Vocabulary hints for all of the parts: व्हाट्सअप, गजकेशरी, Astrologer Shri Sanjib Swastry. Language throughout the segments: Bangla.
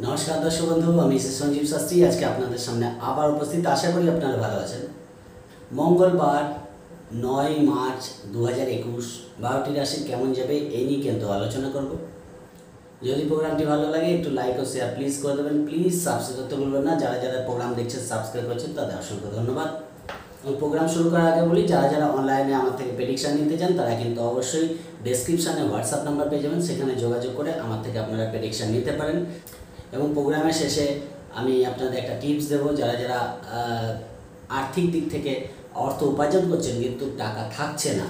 नमस्कार दर्शक बंधु, आमी श्री संजीव शास्त्री। आज के आपनादेर सामने आबार उपस्थित। आशा करी आपनारा भालो आछेन। मंगलवार 9 मार्च 2021 12टी राशि केमन जाबे एई निये किन्तु आलोचना करब। यदि प्रोग्रामटी भालो लागे एकटु लाइक और शेयर प्लिज करे देबेन। प्लिज सबस्क्राइब करते भुलबेन ना। जारा जारा प्रोग्राम देखछेन सबस्क्राइब करेछेन तादेर असंख्य धन्यवाद। और प्रोग्राम शुरू करार आगे बोली, जारा जारा अनलाइने आमार थेके प्रेडिक्शन निते चान तारा किन्तु अवश्यई डेसक्रिपशने व्हाट्सअप नम्बर पेये जाबेन। सेखाने जोगाजोग करे आमार थेके आपनारा प्रेडिक्शन निते पारेन। এবং প্রোগ্রামের শেষে আমি আপনাদের একটা টিপস দেব। যারা যারা আর্থিক দিক থেকে অর্থ উপার্জন করছেন কিন্তু টাকা থাকছে না,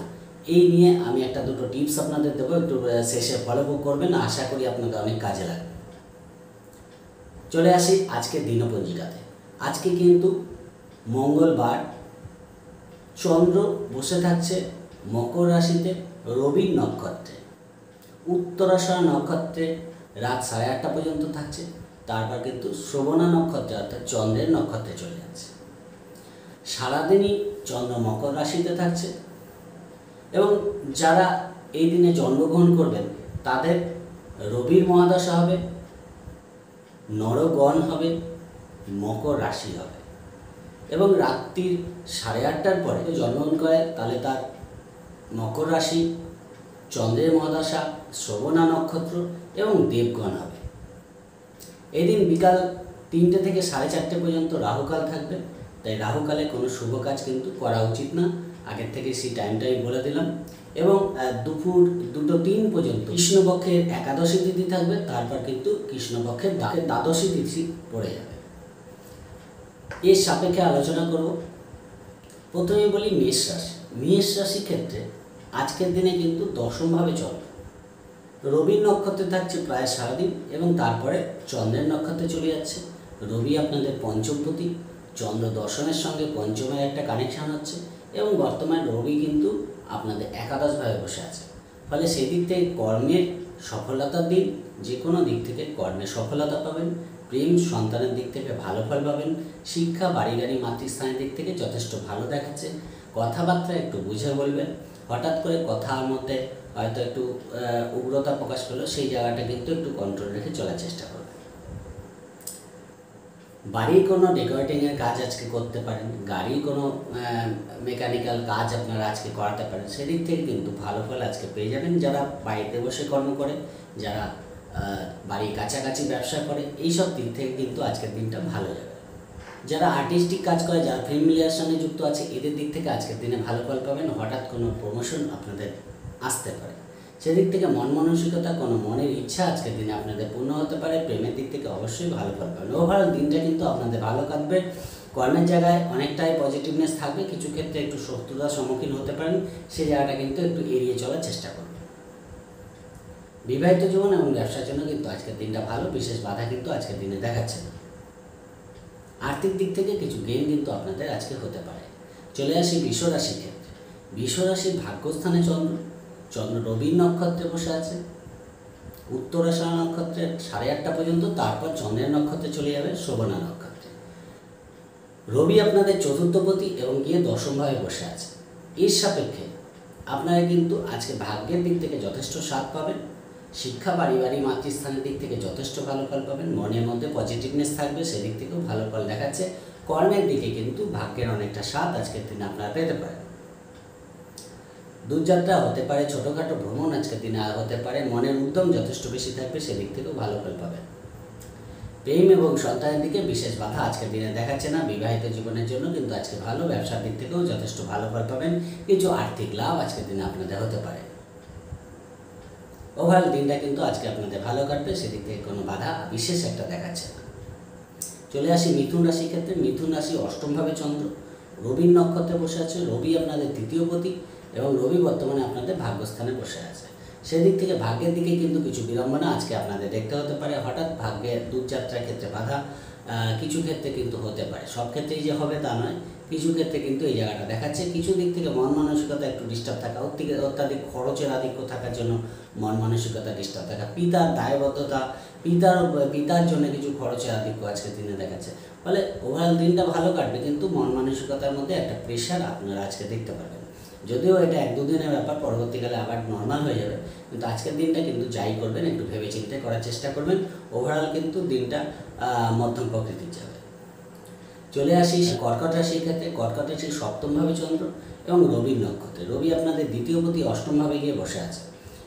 এই নিয়ে আমি একটা দুটো টিপস আপনাদের দেব। একটু শেষে ফলো করবেন, আশা করি আপনাদের অনেক কাজে লাগবে। চলে আসি আজকে দিনপঞ্জিকাতে। আজকে কিন্তু মঙ্গলবার, চন্দ্র বসে থাকছে মকর রাশিতে রবি নক্ষত্রে, উত্তরাশয় নক্ষত্রে রাত 8:30 পর্যন্ত থাকছে। তারপর কিন্তু শ্রবণা নক্ষত্রে অর্থাৎ চন্দ্রের নক্ষত্রে চলে যাচ্ছে। সারাদিনই চন্দ্র মকর রাশিতে থাকছে এবং যারা এই দিনে জন্মগ্রহণ করবেন তাদের রবির মহাদশা হবে, নরগণ হবে, মকর রাশি হবে। এবং রাত্রির 8:30টার পরে জন্মগ্রহণ করে তাহলে তার মকর রাশি, চন্দ্রের মহাদশা, শ্রবণা নক্ষত্র এবং দেবগণ হবে। এদিন বিকাল 3টে থেকে 4:30 পর্যন্ত রাহুকাল থাকবে। তাই রাহুকালে কোনো শুভ কাজ কিন্তু করা উচিত না, আগের থেকে সেই টাইমটাই বলে দিলাম। এবং দুপুর 2-3 পর্যন্ত কৃষ্ণপক্ষের একাদশী তিথি থাকবে। তারপর কিন্তু কৃষ্ণপক্ষের দ্বাদশী তিথি পড়ে যাবে। এর সাপেক্ষে আলোচনা করব। প্রথমেই বলি মেষ রাশি। মেষ রাশির ক্ষেত্রে আজকের দিনে কিন্তু দশমভাবে চলবে। রবি নক্ষত্রে থাকছে প্রায় সারাদিন এবং তারপরে চন্দ্রের নক্ষত্রে চলে যাচ্ছে। রবি আপনাদের পঞ্চমপতি, চন্দ্র দশমের সঙ্গে পঞ্চমের একটা কানেকশান হচ্ছে এবং বর্তমান রবি কিন্তু আপনাদের একাদশভাবে বসে আছে। ফলে সেই দিক থেকে কর্মের সফলতার দিন, যে কোনো দিক থেকে কর্মে সফলতা পাবেন। প্রেম সন্তানের দিক থেকে ভালো ফল পাবেন। শিক্ষা, বাড়ি, গাড়ি, মাতৃস্থানের দিক থেকে যথেষ্ট ভালো দেখাচ্ছে। কথাবার্তা একটু বুঝে বলবেন। হঠাৎ করে কথার মধ্যে হয়তো একটু উগ্রতা প্রকাশ করলো, সেই জায়গাটা কিন্তু একটু কন্ট্রোল রেখে চলার চেষ্টা করবে। বাড়ির কোনো ডেকোরেটিংয়ের কাজ আজকে করতে পারেন, গাড়ির কোনো মেকানিক্যাল কাজ আপনারা আজকে করাতে পারেন। সেদিক থেকে কিন্তু ভালো ফল আজকে পেয়ে যাবেন। যারা বাড়িতে বসে কর্ম করে, যারা বাড়ির কাছাকাছি ব্যবসা করে, এইসব দিক থেকে কিন্তু আজকের দিনটা ভালো যাবে। যারা আর্টিস্টিক কাজ করে, যারা ফিল্ম মিডিয়ার সঙ্গে যুক্ত আছে, এদের দিক থেকে আজকের দিনে ভালো ফল পাবেন। হঠাৎ কোনো প্রমোশন আপনাদের আসতে পারে। সেদিক থেকে মন মানসিকতা, কোনো মনের ইচ্ছা আজকের দিনে আপনাদের পূর্ণ হতে পারে। প্রেমের দিক থেকে অবশ্যই ভালো ফল পাবেন। ওভারঅল দিনটা কিন্তু আপনাদের ভালো কাটবে। কর্মের জায়গায় অনেকটাই পজিটিভনেস থাকবে। কিছু ক্ষেত্রে একটু শত্রুতার সম্মুখীন হতে পারেন, সেই জায়গাটা কিন্তু একটু এড়িয়ে চলার চেষ্টা করবেন। বিবাহিত জীবন এবং ব্যবসার জন্য কিন্তু আজকের দিনটা ভালো, বিশেষ বাধা কিন্তু আজকের দিনে দেখাচ্ছে না। আর্থিক দিক থেকে কিছু গেইন কিন্তু আপনাদের আজকে হতে পারে। চলে আসি বৃষ রাশির ক্ষেত্রে। বৃষ রাশির ভাগ্যস্থানে চন্দ্র রবি নক্ষত্রে বসে আছে, উত্তরাশা নক্ষত্রে 8:30 পর্যন্ত। তারপর চন্দ্রের নক্ষত্রে চলে যাবে, শোভনা নক্ষত্রে। রবি আপনাদের চতুর্থপতি এবং গিয়ে দশমভাবে বসে আছে। এর সাপেক্ষে আপনারা কিন্তু আজকে ভাগ্যের দিক থেকে যথেষ্ট স্বাদ পাবেন। শিক্ষা, পারিবারিক, মাতৃস্থানের দিক থেকে যথেষ্ট ভালো ফল পাবেন। মনের মধ্যে পজিটিভনেস থাকবে, সেদিক থেকেও ভালো ফল দেখাচ্ছে। কর্মের দিকে কিন্তু ভাগ্যের অনেকটা স্বাদ আজকের দিনে আপনারা পেতে পারেন। দূরযাত্রা হতে পারে, ছোটোখাটো ভ্রমণ আজকের দিনে হতে পারে। মনের উদ্যম যথেষ্ট বেশি থাকবে, সেদিক থেকেও ভালো ফল পাবেন। প্রেম এবং সন্তানের দিকে বিশেষ বাধা আজকের দিনে দেখাচ্ছে না। বিবাহিত জীবনের জন্য কিন্তু আজকে ভালো, ব্যবসার দিক থেকেও যথেষ্ট ভালো ফল পাবেন। কিছু আর্থিক লাভ আজকের দিনে আপনাদের হতে পারে। ওভারঅল দিনটা কিন্তু আজকে আপনাদের ভালো কাটবে, সেদিক থেকে কোনো বাধা বিশেষ একটা দেখাচ্ছে না। চলে আসি মিথুন রাশির ক্ষেত্রে। মিথুন রাশি অষ্টমভাবে চন্দ্র, রবির নক্ষত্রে বসে আছে। রবি আপনাদের তৃতীয়পতি এবং রবি বর্তমানে আপনাদের ভাগ্যস্থানে বসে আছে। সেদিক থেকে ভাগ্যের দিকে কিন্তু কিছু বিড়ম্বনা আজকে আপনাদের দেখতে হতে পারে। হঠাৎ ভাগ্যের দূরযাত্রার ক্ষেত্রে বাধা কিছু ক্ষেত্রে কিন্তু হতে পারে। সব ক্ষেত্রেই যে হবে তা নয়, কিছু ক্ষেত্রে কিন্তু এই জায়গাটা দেখাচ্ছে। কিছু দিক থেকে মন মানসিকতা একটু ডিস্টার্ব থাকা, অত্যাধিক খরচের আধিক্য থাকার জন্য মন মানসিকতা ডিস্টার্ব থাকা, পিতার দায়বদ্ধতা, পিতার জন্য কিছু খরচের আধিক্য আজকের দিনে দেখাচ্ছে। ফলে ওভারঅল দিনটা ভালো কাটবে, কিন্তু মন মানসিকতার মধ্যে একটা প্রেশার আপনারা আজকে দেখতে পারবেন। যদিও এটা এক দুদিনের ব্যাপার, পরবর্তীকালে আবার নরমাল হয়ে যাবে। কিন্তু আজকের দিনটা কিন্তু যাই করবেন একটু ভেবেচিন্তে করার চেষ্টা করবেন। ওভারঅল কিন্তু দিনটা মধ্যম প্রকৃতির যাবে। চলে আসি কর্কট রাশির ক্ষেত্রে। কর্কট রাশির সপ্তমভাবে চন্দ্র এবং রবির নক্ষত্রে। রবি আপনাদের দ্বিতীয় প্রতি অষ্টমভাবে গিয়ে বসে আছে।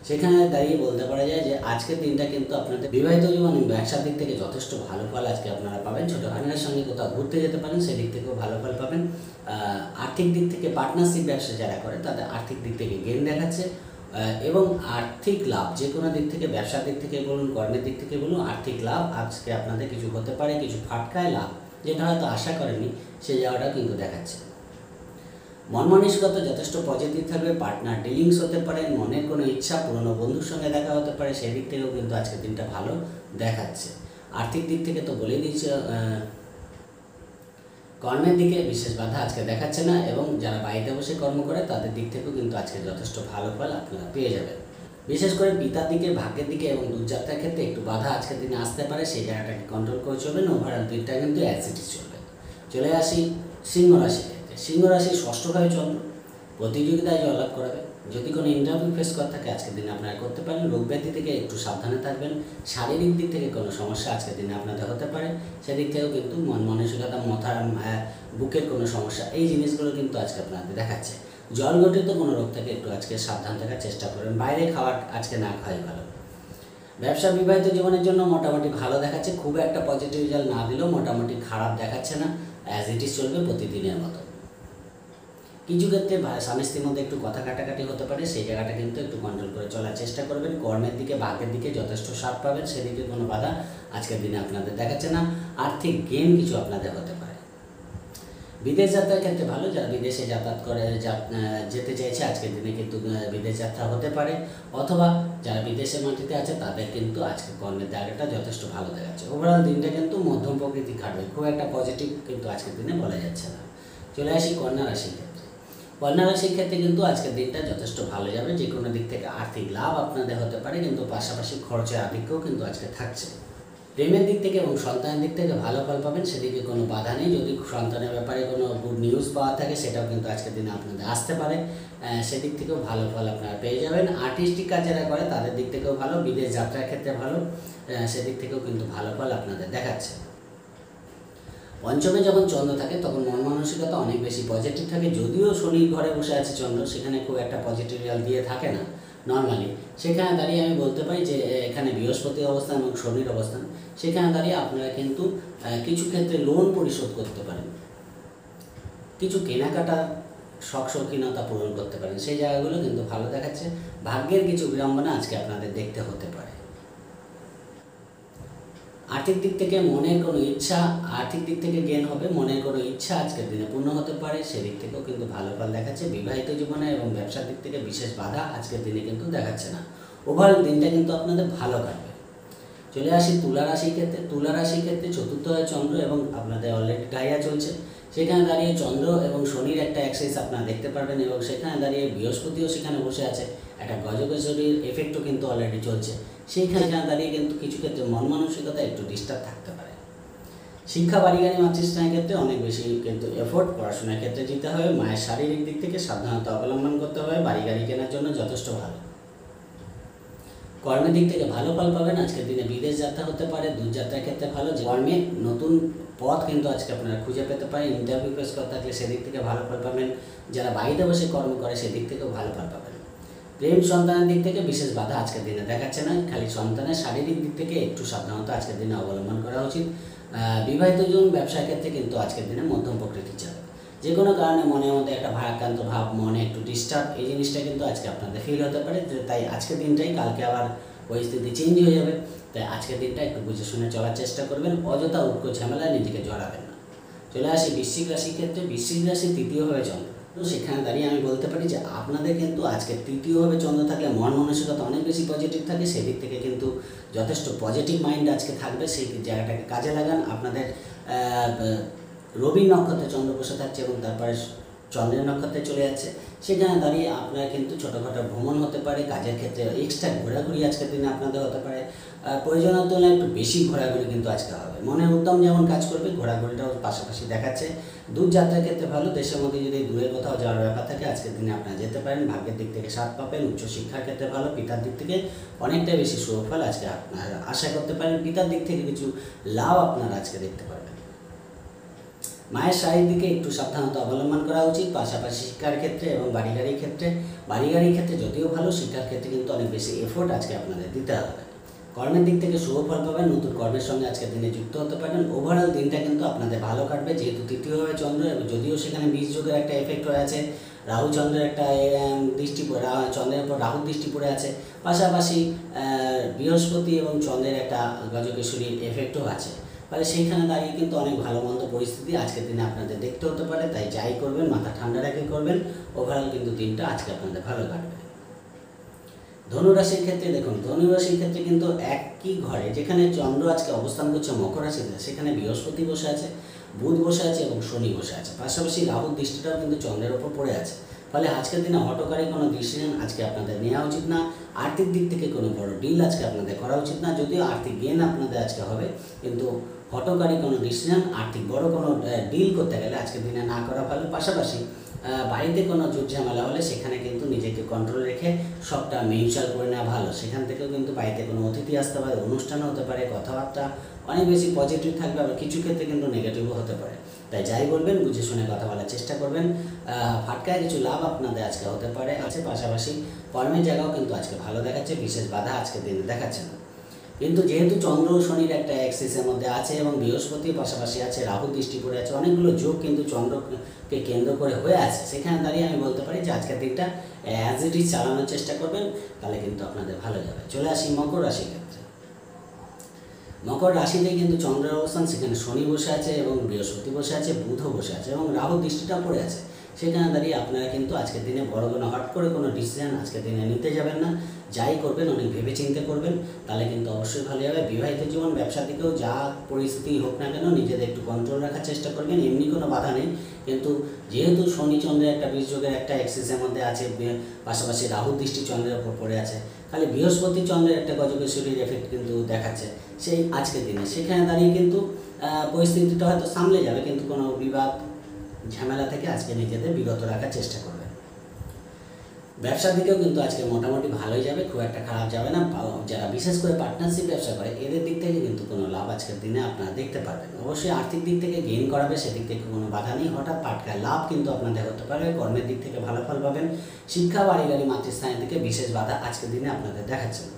সেখানে দাঁড়িয়ে বলতে পারা যায় যে আজকের দিনটা কিন্তু আপনাদের বিবাহিত জীবন এবং ব্যবসার দিক থেকে যথেষ্ট ভালো ফল আজকে আপনারা পাবেন। ছোটোখানের সঙ্গে কোথাও ঘুরতে যেতে পারেন, সেদিক থেকেও ভালো ফল পাবেন। আর্থিক দিক থেকে পার্টনারশিপ ব্যবসা যারা করে তাদের আর্থিক দিক থেকে গেইন দেখাচ্ছে এবং আর্থিক লাভ যে কোনো দিক থেকে, ব্যবসার দিক থেকে বলুন, কর্মের দিক থেকে বলুন, আর্থিক লাভ আজকে আপনাদের কিছু হতে পারে। কিছু ফাটকায় লাভ যেটা হয়তো আশা করেনি সেই জায়গাটাও কিন্তু দেখাচ্ছে। মন মানসিকতা যথেষ্ট পজিটিভ থাকবে। পার্টনার ডিলিংস হতে পারে, মনের কোনো ইচ্ছা, পুরনো বন্ধুর সঙ্গে দেখা হতে পারে, সেই দিক থেকেও কিন্তু আজকের দিনটা ভালো দেখাচ্ছে। আর্থিক দিক থেকে তো বলে দিচ্ছে। কর্মের দিকে বিশেষ বাধা আজকে দেখাচ্ছে না এবং যারা বাড়িতে বসে কর্ম করে তাদের দিক থেকেও কিন্তু আজকে যথেষ্ট ভালো ফল আপনারা পেয়ে যাবেন। বিশেষ করে পিতার দিকে, ভাগ্যের দিকে এবং দূরযাত্রার ক্ষেত্রে একটু বাধা আজকের দিনে আসতে পারে, সেই জায়গাটাকে কন্ট্রোল করে চলবেন। ওভারঅল দিনটা কিন্তু অ্যাসিডি চলবে। চলে আসি সিংহ রাশিতে। সিংহ রাশি ষষ্ঠভাবে চন্দ্র প্রতিযোগিতায় জয়লাভ করাবে। যদি কোনো ইন্টারভিউ ফেস করা থাকে আজকের দিনে আপনারা করতে পারেন। রোগব্যাধি থেকে একটু সাবধানে থাকবেন। শারীরিক দিক থেকে কোনো সমস্যা আজকের দিনে আপনাদের হতে পারে, সেদিক থেকেও কিন্তু মন মানসিকতা, মাথার বুকের কোনো সমস্যা, এই জিনিসগুলো কিন্তু আজকে আপনাদের দেখাচ্ছে। জলঘটিত কোনো রোগ থেকে একটু আজকে সাবধান থাকার চেষ্টা করবেন। বাইরে খাওয়ার আজকে না খাওয়াই ভালো। ব্যবসা বিবাহিত জীবনের জন্য মোটামুটি ভালো দেখাচ্ছে। খুব একটা পজিটিভ রেজাল্ট না দিলেও মোটামুটি খারাপ দেখাচ্ছে না, অ্যাজ ইট ইজ চলবে প্রতিদিনের মতো। কিছু ক্ষেত্রে স্বামী স্ত্রীর মধ্যে একটু কথা কাটাকাটি হতে পারে, সেই জায়গাটা কিন্তু একটু কন্ট্রোল করে চলার চেষ্টা করবেন। কর্মের দিকে, ভাগ্যের দিকে যথেষ্ট সাথ পাবেন, সেদিকে কোনো বাধা আজকের দিনে আপনাদের দেখাচ্ছে না। আর্থিক গেইন কিছু আপনাদের হতে পারে। বিদেশ যাত্রার ক্ষেত্রে ভালো। যারা বিদেশে যাতায়াত করে যেতে চাইছে আজকের দিনে কিন্তু বিদেশ যাত্রা হতে পারে, অথবা যারা বিদেশে মাটিতে আছে তাদের কিন্তু আজকে কর্মের জায়গাটা যথেষ্ট ভালো দেখাচ্ছে। ওভারঅল দিনটা কিন্তু মধ্যম প্রকৃতি কাটবে, খুব একটা পজিটিভ কিন্তু আজকের দিনে বলা যাচ্ছে না। চলে আসি কন্যা রাশি। কন্যা রাশির ক্ষেত্রে কিন্তু আজকের দিনটা যথেষ্ট ভালো যাবে। যে কোনো দিক থেকে আর্থিক লাভ আপনাদের হতে পারে, কিন্তু পাশাপাশি খরচের আধিক্যও কিন্তু আজকে থাকছে। প্রেমের দিক থেকে এবং সন্তানের দিক থেকে ভালো ফল পাবেন, সেদিকে কোনো বাধা নেই। যদি সন্তানের ব্যাপারে কোনো গুড নিউজ পাওয়া থাকে সেটাও কিন্তু আজকের দিনে আপনাদের আসতে পারে, সেদিক থেকেও ভালো ফল আপনারা পেয়ে যাবেন। আর্টিস্টিক কাজ যারা করে তাদের দিক থেকেও ভালো। বিদেশ যাত্রার ক্ষেত্রে ভালো, সেদিক থেকেও কিন্তু ভালো ফল আপনাদের দেখাচ্ছে। পঞ্চমে যখন চন্দ্র থাকে তখন মন মানসিকতা অনেক বেশি পজিটিভ থাকে। যদিও শনি ঘরে বসে আছে চন্দ্র, সেখানে খুব একটা পজিটিভ রেজাল্ট দিয়ে থাকে না নর্মালি। সেখানে দাঁড়িয়ে আমি বলতে পারি যে এখানে বৃহস্পতির অবস্থান এবং শনির অবস্থান, সেখানে দাঁড়িয়ে আপনারা কিন্তু কিছু ক্ষেত্রে লোন পরিশোধ করতে পারেন, কিছু কেনাকাটা, শখশৌখিনতা পূরণ করতে পারেন, সেই জায়গাগুলো কিন্তু ভালো দেখাচ্ছে। ভাগ্যের কিছু বিড়ম্বনা আজকে আপনাদের দেখতে হতে পারে। আর্থিক দিক থেকে মনের কোনো ইচ্ছা, আর্থিক দিক থেকে গেইন হবে। মনের কোনো ইচ্ছা আজকের দিনে পূর্ণ হতে পারে, সেদিক থেকেও কিন্তু ভালো ফল দেখাচ্ছে। বিবাহিত জীবনে এবং ব্যবসার দিক থেকে বিশেষ বাধা আজকের দিনে কিন্তু দেখাচ্ছে না। ওভারঅল দিনটা কিন্তু আপনাদের ভালো কাটবে। চলে আসি তুলা রাশির ক্ষেত্রে। তুলা রাশির ক্ষেত্রে চতুর্থ চন্দ্র এবং আপনাদের অলরেডি ডাইয়া চলছে। সেখানে দাঁড়িয়ে চন্দ্র এবং শনির একটা অ্যাক্সেস আপনারা দেখতে পারবেন এবং সেখানে দাঁড়িয়ে বৃহস্পতিও সেখানে বসে আছে। একটা গজকেশ্বরীর এফেক্টও কিন্তু অলরেডি চলছে। সেইখানে দাঁড়িয়ে কিন্তু কিছু ক্ষেত্রে মন মানসিকতা একটু ডিস্টার্ব থাকতে পারে। শিক্ষা, বাড়িগাড়ি, মাতৃস্থানের ক্ষেত্রে অনেক বেশি কিন্তু এফোর্ট পড়াশোনার ক্ষেত্রে দিতে হবে। মায়ের শারীরিক দিক থেকে সাবধানতা অবলম্বন করতে হবে। বাড়িগাড়ি কেনার জন্য যথেষ্ট ভালো। কর্মের দিক থেকে ভালো ফল পাবেন আজকের দিনে। বিদেশ যাত্রা হতে পারে, দূরযাত্রার ক্ষেত্রে ভালো। কর্মে নতুন পথ কিন্তু আজকে আপনারা খুঁজে পেতে পারেন। ইন্টারভিউ ফেস করতে থাকলে সেদিক থেকে ভালো ফল পাবেন। যারা বাড়িতে বসে কর্ম করে সেদিক থেকেও ভালো ফল পাবেন। প্রেম, সন্তানের দিক থেকে বিশেষ বাধা আজকের দিনে দেখাচ্ছে না। খালি সন্তানের শারীরিক দিক থেকে একটু সাবধানতা আজকের দিনে অবলম্বন করা উচিত। বিবাহিত জীবন, ব্যবসার ক্ষেত্রে কিন্তু আজকের দিনে মধ্যম প্রকৃতির চাপ। যে কোনো কারণে মনের মধ্যে একটা ভারাক্রান্ত ভাব, মনে একটু ডিস্টার্ব, এই জিনিসটা কিন্তু আজকে আপনাদের ফিল হতে পারে। তাই আজকের দিনটাই, কালকে আবার পরিস্থিতি চেঞ্জ হয়ে যাবে। তাই আজকের দিনটা একটু বুঝে শুনে চলার চেষ্টা করবেন। অযথা উটকো ঝামেলায় নিজেকে জড়াবেন না। চলে আসি বৃশ্চিক রাশির ক্ষেত্রে। বৃশ্চিক রাশি তৃতীয়ভাবে চন্দ্র। তো সেখানে দাঁড়িয়ে আমি বলতে পারি যে আপনাদের কিন্তু আজকে তৃতীয়ভাবে চন্দ্র থাকলে মন মানসিকতা অনেক বেশি পজিটিভ থাকে। সেদিক থেকে কিন্তু যথেষ্ট পজিটিভ মাইন্ড আজকে থাকবে। সেই জায়গাটাকে কাজে লাগান। আপনাদের রবি নক্ষত্রে চন্দ্র বসে থাকছে এবং তারপরে चंद्र नक्षत्रे चले जाने दाड़िए अपना क्योंकि छोटोखाटो भ्रमण होते काजेर क्षेत्र एक्सट्रा घोराघुरी आज के दिन अपन होते प्रयोजन तुलना एक बेशी घोराघुरी क्योंकि आज के मन उत्तम जेमन काज कर घोराघुरीटाओ पाशापाशी देखा दूर जात्रार क्षेत्र भलो देश मध्य जो दूर कोथाओ जाओयार ब्यापार थाके आज के दिन अपना जेते पारेन भाग्य दिक थेके साथ पाबेन उच्च शिक्षार क्षेत्र भलो पितार दिक थेके अनेकटा बेशी सुफल आज के आपनारा आशा करते पारेन पितार दिक थेके किछु लाभ आपनारा आज के देखते पारबेन। मायर शारीर दिखे एक सवधानता अवलम्बन करा उचित पाशापाशी शिक्षार क्षेत्र और बाड़ी गाड़ी क्षेत्र जदिव भलो शिक्षार क्षेत्र क्योंकि अनेक बेसि एफोर्ट आज के अपन दीते हैं। कर्मे दिक्कत शुभ फल पाबेन नतून कर्मर संगे आज के दिन जुक्त होते पारेन। ओभारअल दिन क्योंकि अपन भलो काटबे जेहेतु तृतीय भावे चंद्र जदिव सेखाने बीज जुगेर एक एफेक्ट रहा है राहु चंद्र एक दृष्टि चंद्र पर राहु दृष्टि पड़े आछे पाशापाशी बृहस्पति और चंद्र एक गजकेशरी एफेक्टो आछे पर सेखाने दाड़िए क्योंकि अनेक भलो मंद परिस्थिति आज के दिन अपन देखते होते पारे ताई जाई करबेन माथा ठंडा रेखे करबेन ओभारअल क्योंकि दिन आज के अपन भलो काटबे। धनुराशिर क्षेत्र देखो धनुराशिर क्षेत्र क्योंकि एक ही घरे जेखाने चंद्र आज के अवस्थान करछे मकर राशिते सेखाने बृहस्पति बसे आछे बुध बसे आछे और शनि बसे आछे पाशापाशी राहुर दृष्टिटाओ क्योंकि चंद्रेर ओपर पड़े आछे फले आज के दिन हठकारी कोनो डिसिजन आज के आपनादेर नेওয়া उचित ना। आर्थिक दिक थेके कोनो बड़ो डिल आज के आपनादेर करा उचित ना यदिओ आर्थिक गेन आपनादेर आज के होबे किन्तु हठकारी कोनो डिसिजन आर्थिक बड़ो कोनो डिल करते गेले आज के दिने ना करा भालो। पाशापाशी बाड़ीते कोनो जुट झमेला होले सेखाने किन्तु निजेके कंट्रोल रेखे सबटा मेनटेन करे नेওয়া भालो। सेखान थेकेओ किन्तु बाड़ीते कोनो अतिथि आसते पारे अनुष्ठान होते पारे कथाबार्ता अनेक बेशी पजिटिव थाकबे आबार किछु क्षेत्रे किन्तु नेगेटिव होते पारे ताई जाई बोलबेन बुझे शुने कथा बोलार चेष्टा करबेन फाटकाय किछु लाभ आपनादेर आज के होते पारे। पाशापाशी कर्मेर जायगाओ किन्तु आज के भालो देखाच्छे विशेष बाधा आज के दिन देखाच्छे ना किन्तु जेहेतु चंद्र और शनिर एक एक्सिसेर मध्ये आछे एबं बृहस्पति पाशापाशी आछे राहु दृष्टि पड़े आछे अनेकगुलो जोग किन्तु चंद्रके केंद्र करे होये आछे सेखाने दाड़िये आमि बोलते पारि जे आजकेर दिनटा एज इट इज चालानोर चेष्टा करबेन ताहले किन्तु आपनादेर भालो जाबे। चले आसि मकर राशिर क्षेत्रे मकर राशि क्योंकि चंद्र अवस्थान से शनि बसे आछे बृहस्पति बसे आछे बुध बसे आछे राहु दृष्टिटा पड़े आछे सेखाने दाड़िये आपनारा किन्तु आज के दिन बड़ो कोनो हट करे कोनो डिसिजन आज के दिन निते जाबेन ना जाई करबेन अनेक भेबे चिंते करबेन ताहले किन्तु अवश्य भालो जाबे। विवाहित जीवन व्यवसा दिकेओ जा परिस्थिति होक ना केन निजेदेर एकटु कन्ट्रोल राखार चेष्टा करबेन एमनि कोनो बाधा नेई किन्तु जेहेतु शनि चंद्र एकटा बीजयोगेर एकटा एक्सिसेर मध्ये आछे पाशापाशी राहु दृष्टि चंद्रेर ओपर पड़े आछे खाली बृहस्पति चंद्र एक गजकेशरीर एफेक्ट क्योंकि देखा से आज के दिन से दाड़ी क्योंकि परिस्थिति तो सामले जाए क्योंकि कोनो विवाद झमेला थेके आज के निजेदेर विरत रखार चेष्टा करबेन। व्यवसार दिकेओ क्योंकि आज के मोटामुटी भालोई जाबे खूब एक खराब जाबे ना जरा विशेषकर पार्टनारशिप व्यवसा करे एदेर दिक थेके किन्तु कोनो लाभ आज के दिने आपनारा देखते पारबेन। अवश्य आर्थिक दिक थेके गेन कराबे सेदिक थेके कोनो बाधा नेई हठात् पाटका लाभ किन्तु आपनादेर होते पारे। कर्मेर दिक थेके भालो फल पाबेन शिक्षा बाड़ी गाड़ी मातृस्थान दिके विशेष बाधा आज के दिने आपनादेर देखाच्छे।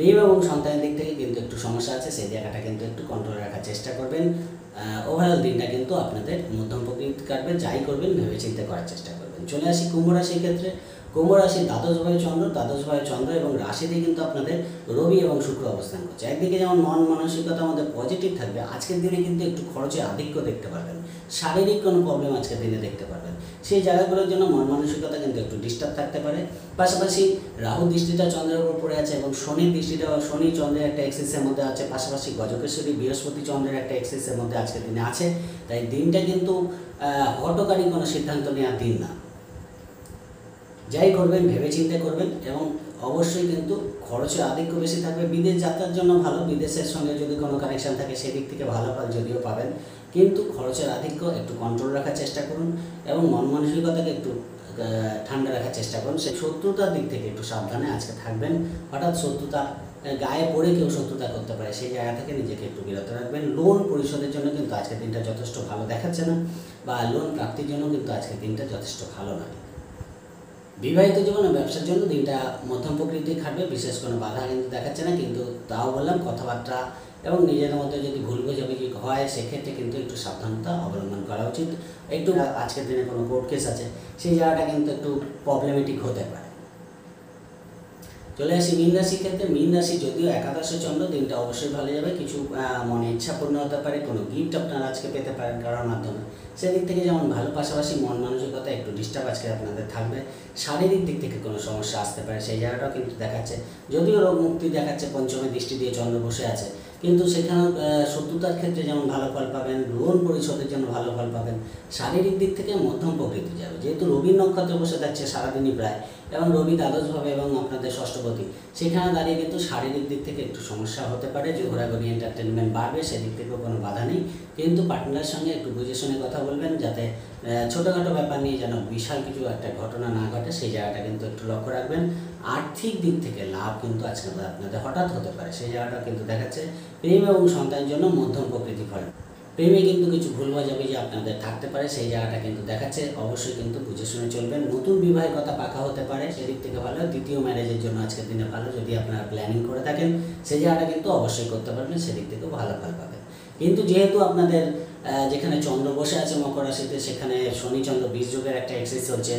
प्रेम और सन्तान दिक थेके किन्तु एकटु समस्या आछे सेई जायगाटा किन्तु एकटु कंट्रोल राखार चेष्टा करबेन। ओभारअल दिनटा किन्तु आपनादेर मध्यम प्रकृति काटबे जाई करबेन भेबेचिंते करार चेष्टा करबेन। चले आसि कुम्भ राशिर क्षेत्रे कुम्भ राशि द्वादश भावे चंद्र और राशि क्योंकि अपन रवि और शुक्र अवस्थान करछे एकदि जेमन मन मानसिकता पजिटिव थाकबे आज के दिन क्योंकि एक खर्चे आधिक्य देखते पाबेन शारीरिक कोनो प्रॉब्लम आज के दिन देखते पाबेन से जगहगुलोर जन्य मन मानसिकता क्योंकि एक डिस्टार्ब थाकते पारे। पाशापाशी राहु दृष्टिटा चंद्रेर ओपर पड़े आछे और शनि दृष्टिटा शनि चंद्रेर एकटा एक्सिसेर मध्ये आछे पाशापाशी गजकेशरी बृहस्पति चंद्रेर एकटा एक्सिसेर मध्ये आज के दिन आछे ताई दिनटा क्योंकि हठकारी कोनो सिद्धांत नेওয়ার दिन ना जाई करबेन भेबे चिंते करबेन एवं अवश्य किन्तु खर्चे आधिक्य बेशी थाकबे। विदेश यात्रार जोन्नो भालो विदेशेर संगे जोदि कोनो कानेक्शन थाके सेई दिक थेके भालो फल जोदिओ पाबेन किन्तु खर्चेर आधिक्य एकटु कंट्रोल राखार चेष्टा करुन एवं मन मानसिकताके एकटु ठंडा राखार चेष्टा करुन। सेई शत्रुतार दिक थेके एकटु साबधाने आजके थाकबेन हठात् शत्रुता गाये पड़े क्यों शत्रुता करते पारे सेई जायगा थेके निजेके एकटु बिरत राखबेन। लोन परिशोधेर जोन्नो किन्तु आजकेर दिनटा यथेष्ट भालो देखाच्छे ना बा लोन प्राप्तिर जोन्नो किन्तु आजकेर दिनटा यथेष्ट भालो ना। विवाहित जीवन और व्यवसार जो दिन मध्यम प्रकृति खाटबे विशेष को बाधा क्योंकि देखा ना क्योंकि ताओ बोललाम कथबार्ता और निजे मध्य जो भूल बोझाबुझि है से क्षेत्र में क्योंकि एक सावधानता अवलम्बन करा उचित एक आज के दिन में कोर्ट केस आछे से जगह क्योंकि एक प्रॉब्लेमेटिक होते पारे। चले आसि मीन राशि क्षेत्र में मीन राशि जदिव एकादश चंद्र दिन अवश्य भले जाए कि मन इच्छापूर्ण होते पारे कोनो गिफ्ट अपनारा आज के पेते पारेन कारोर माध्यमे से दिक थेके जेमन भालो पाशापाशी मन मानसिकता एकटु डिस्टार्ब आज के आपनादेर थाकबे। शारीरिक दिक थेके कोनो समस्या आसते पारे सेई जायगाटाओ किन्तु देखाच्छे जदिव रोग मुक्ति देखाच्छे पंचमे दृष्टि दिए चंद्र बसे आछे किन्तु सेखाने शत्रुतार क्षेत्रे जेमन भालो फल पाबेन, लोन परिशोधेर जोन्नो भालो फल पाबेन। शारीरिक दिक थेके मध्यम प्रकृति जाबे, जेहेतु रवि नक्षत्रे बसे थाकछे सारादिनई प्राय एबं रवि द्वादशभावे एबं आपनादेर षष्ठपति, सेखाने दाड़िये किन्तु शारीरिक दिक थेके एकटु समस्या होते पारे। जे घोराघुरी एंटारटेनमेंट बाड़बे सेदिक थेके कोनो बाधा नेई, किन्तु पार्टनारेर संगे एकटु बुझे शुने कथा बोलबेन जाते छोटोखाटो ब्यापार निये जेन विशाल किछु एकटा घटना ना घटे सेई जायगाटा किन्तु एकटु लक्ष्य राखबेन। आर्थिक दिक थेके लाभ किन्तु आजके आपनादेर हठात् होते पारे, सेई जायगाटा किन्तु देखाच्छे। प्रेम और सन्तान जो मध्यम प्रकृति फल प्रेमे क्योंकि किछु भूल बोझाबुझि जी आपनादेर थाकते पारे, सेई जायगाटा किन्तु देखाच्छे। अवश्यई किन्तु बुझे शुने चलबेन। नतून विवाहेर कथा पाका होते पारे, सेदिक थेके भालो। द्वितीय म्यारेजेर जोन्नो आजकेर दिने भालो, जोदि आपनारा प्लानिंग करे थाकेन सेई जायगाटा किन्तु अवश्यई करते पारबेन, सेदिक थेके भालो फल पाबेन। किन्तु जेहेतु आपनादेर जेखाने चंद्र बसे आछे मकर राशिते, सेखाने शनि चंद्र बीज योगेर एकटा एक्सिस चलछे,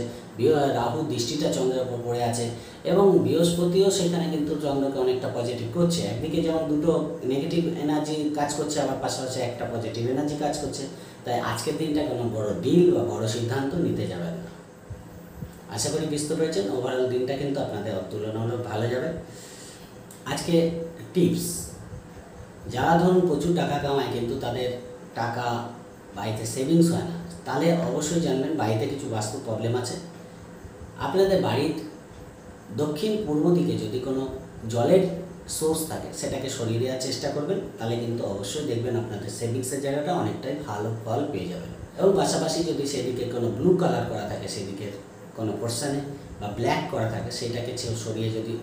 राहु दृष्टिटा चंद्रेर उपर पड़े आछे एबं बृहस्पतिओ सेखाने किन्तु चंद्रके अनेकटा पजिटिव करछे। एकदिके जेमन दुटो नेगेटिव एनार्जी काज करछे, आबार पाशापाशि एकटा पजिटिव एनार्जी काज करछे। ताई आजकेर दिनटा कोनो बड़ डिल बा बड़ सिद्धान्त निते जाबेन ना। आशा करि बुझते पेरेछेन। ओभारअल दिनटा किन्तु आपनादेर तुलनामूलक भालो जाबे। आजके टिप्स, जारा धरुन प्रचुर टाका कामाय किन्तु ताদের टाका बाড়িতে সেভিংস হয় না, তাহলে অবশ্যই জানবেন বাড়িতে কিছু বাস্তু প্রবলেম আছে। আপনাদের বাড়ির দক্ষিণ পূর্ব দিকে যদি কোনো জলের সোর্স থাকে সেটাকে সরিয়ে দেওয়ার চেষ্টা করবেন, তাহলে কিন্তু অবশ্যই দেখবেন আপনাদের সেভিংসের জায়গাটা অনেকটাই ভালো ফল পেয়ে যাবেন। এবং পাশাপাশি যদি সেদিকে কোনো ব্লু কালার করা থাকে সেদিকে কোনো পোর্শনে বা ব্ল্যাক করা থাকে সেটাকে সরিয়ে যদি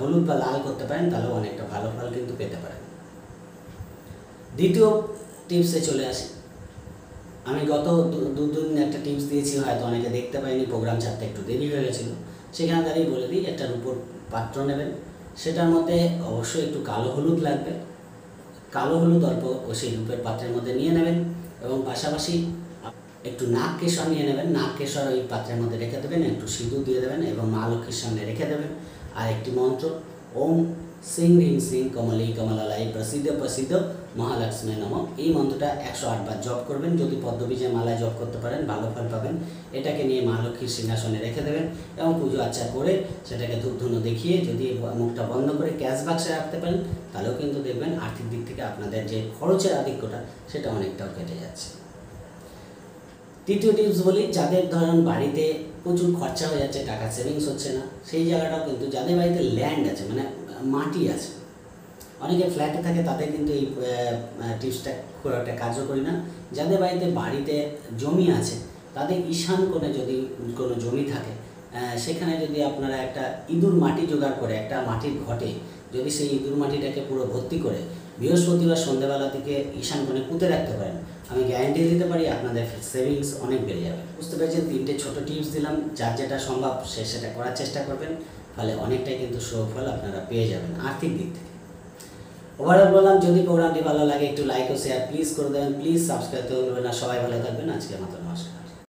হলুদ বা লাল করতে পারেন তাহলে অনেকটা ভালো ফল কিন্তু পেতে পারেন। দ্বিতীয় টিপসে চলে আসি। আমি গত দুদিন একটা টিপস দিয়েছি, হয়তো অনেকে দেখতে পাইনি, প্রোগ্রাম ছাড়তে একটু দেরি হয়ে গেছিলো। সেখানে দাঁড়িয়ে বলে দিই, একটা রূপোর পাত্র নেবেন, সেটার মধ্যে অবশ্যই একটু কালো হলুদ লাগবে। কালো হলুদ অল্প সেই রূপের পাত্রের মধ্যে নিয়ে নেবেন এবং পাশাপাশি একটু নাক কেশর নিয়ে নেবেন। নাক কেশর ওই পাত্রের মধ্যে রেখে দেবেন, একটু সিঁদুর দিয়ে দেবেন এবং মা লক্ষ্মীর সামনে রেখে দেবেন। আর একটি মন্ত্র, ওম সিং রিং সিং কমলি কমলালাই প্রসিদ্ধ প্রসিদ্ধ মহালক্ষ্মী নামক, এই মন্ত্রটা 108 বার জপ করবেন। যদি পদ্মবীজের মালায় জপ করতে পারেন ভালো ফল পাবেন। এটাকে নিয়ে মা লক্ষ্মীর সিংহাসনে রেখে দেবেন এবং পুজো আচ্চা করে সেটাকে ধূপধুনো দেখিয়ে যদি মুখটা বন্ধ করে ক্যাশ বাক্সে রাখতে পারেন তাহলেও কিন্তু দেখবেন আর্থিক দিক থেকে আপনাদের যে খরচের আধিক্যটা সেটা অনেকটাও কেটে যাচ্ছে। তৃতীয় টিপস বলি, যাদের ধরুন বাড়িতে প্রচুর খরচা হয়ে যাচ্ছে, টাকা সেভিংস হচ্ছে না, সেই জায়গাটাও কিন্তু যাদের বাড়িতে ল্যান্ড আছে মানে মাটি আছে, অনেকে ফ্ল্যাটে থাকে তাদের কিন্তু এই টিপসটা খুব একটা কার্যকরী না। যাদের বাড়িতে জমি আছে তাদের ঈশান কোণে যদি কোনো জমি থাকে সেখানে যদি আপনারা একটা ইঁদুর মাটি জোগাড় করে একটা মাটির ঘটে যদি সেই ইঁদুর মাটিটাকে পুরো ভর্তি করে বৃহস্পতিবার সন্ধ্যাবেলা থেকে ঈশান কোণে পুঁতে রাখতে পারেন, আমি গ্যারান্টি দিতে পারি আপনাদের সেভিংস অনেক বেড়ে যাবে। বুঝতে পেরেছেন? তিনটে ছোটো টিপস দিলাম, যার যেটা সম্ভব সে সেটা করার চেষ্টা করবেন, ফলে অনেকটাই কিন্তু সুফল আপনারা পেয়ে যাবেন আর্থিক দিক থেকে। ওভারঅল বললাম, যদি প্রোগ্রামটি ভালো লাগে একটু লাইক ও শেয়ার প্লিজ করে দেবেন। প্লিজ সাবস্ক্রাইব করবেন। আর সবাই ভালো থাকবেন। আজকের মতো নমস্কার।